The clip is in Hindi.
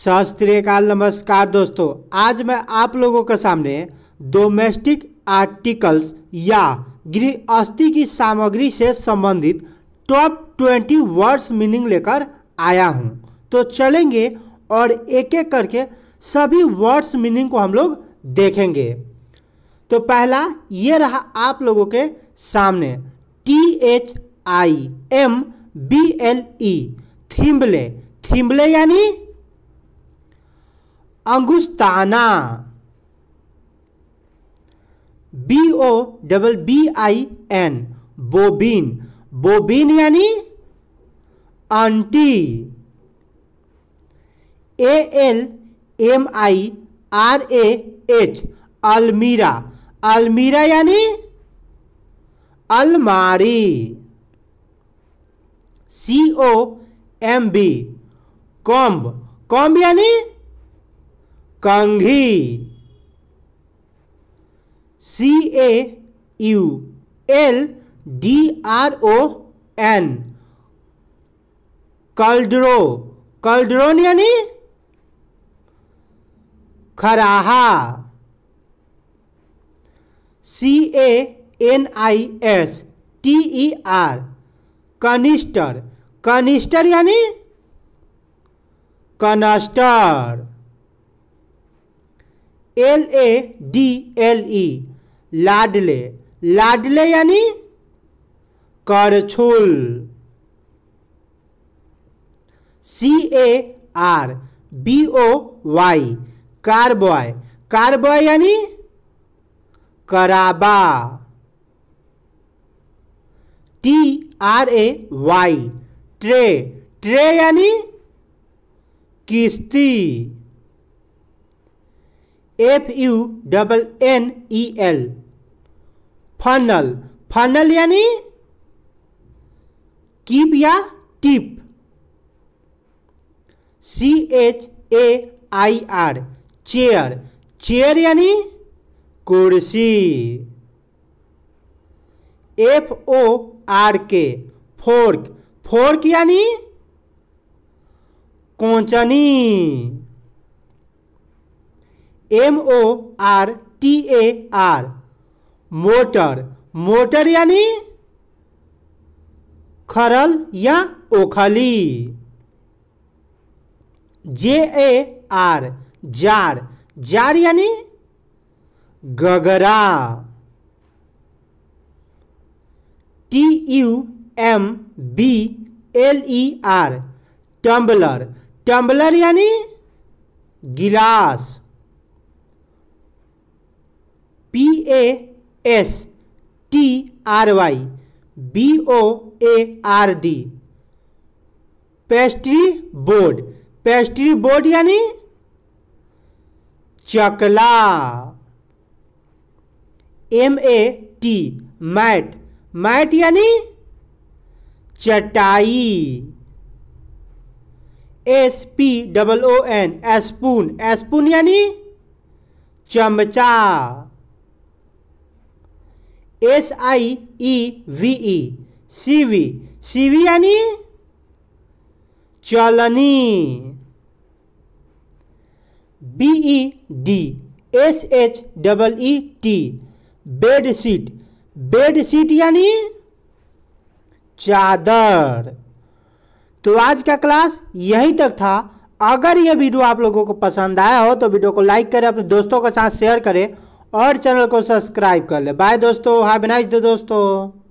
शास्त्रीयकाल नमस्कार दोस्तों, आज मैं आप लोगों के सामने डोमेस्टिक आर्टिकल्स या गृहस्थी की सामग्री से संबंधित टॉप 20 वर्ड्स मीनिंग लेकर आया हूं। तो चलेंगे और एक एक करके सभी वर्ड्स मीनिंग को हम लोग देखेंगे। तो पहला ये रहा आप लोगों के सामने THIMBLE थिम्बले। थिम्बले यानी अंगुस्ताना। BOBBIN bobbin. बोबिन यानी आंटी। ALMIRAH almirah. अलमीरा यानी अलमारी। COMB comb. कॉम्ब यानी कंघी। CAULDRON cauldron. कल्ड्रोन यानी खराहा। CANISTER canister. कनिस्टर यानी कनस्टर। LADLE ladle. लाडले यानी करछुल। CARBOY कार्बॉय। कार्बॉय यानी कराबा। TRAY tray. ट्रे यानी किश्ती। FUNNEL funnel. फनल यानी कीप या टिप। CHAIR chair. चेयर यानी कुर्सी। FORK fork. फोर्क यानी कोंचनी। MORTAR motor. मोटर यानी खरल या ओखली। JAR jar. जार यानी गगरा। TUMBLER tumbler. टम्बलर यानी गिलास। PASTRY BOARD pastry board. Pastry board यानी चकला। MAT mat. मैट यानी चटाई। SPOON spoon. स्पून यानी चमचा। SIEVE CV. सीवी यानी चलनी। BEDSHEET bedsheet. बेडशीट यानी चादर। तो आज का क्लास यही तक था। अगर यह वीडियो आप लोगों को पसंद आया हो तो वीडियो को लाइक करें, अपने दोस्तों के साथ शेयर करें और चैनल को सब्सक्राइब कर ले। बाय दोस्तों, हैव अ नाइस डे दोस्तों।